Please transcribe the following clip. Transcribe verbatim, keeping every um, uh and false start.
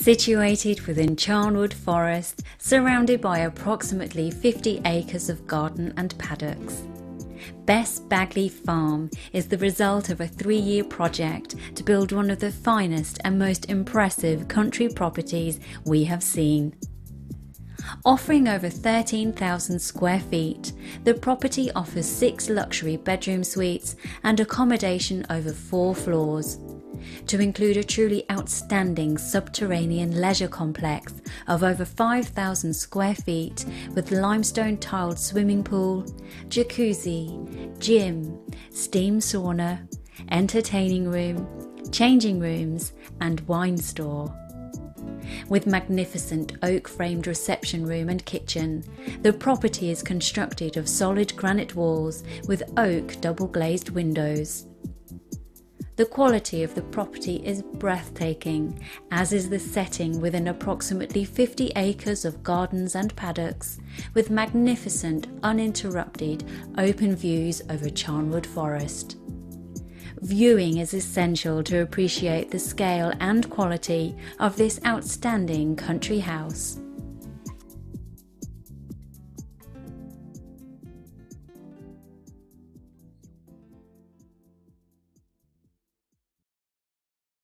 Situated within Charnwood Forest, surrounded by approximately fifty acres of garden and paddocks, Bess Bagley Farm is the result of a three-year project to build one of the finest and most impressive country properties we have seen. Offering over thirteen thousand square feet, the property offers six luxury bedroom suites and accommodation over four floors, to include a truly outstanding subterranean leisure complex of over five thousand square feet with limestone tiled swimming pool, jacuzzi, gym, steam sauna, entertaining room, changing rooms and wine store. With magnificent oak-framed reception room and kitchen, the property is constructed of solid granite walls with oak double-glazed windows. The quality of the property is breathtaking, as is the setting within approximately fifty acres of gardens and paddocks, with magnificent, uninterrupted, open views over Charnwood Forest. Viewing is essential to appreciate the scale and quality of this outstanding country house.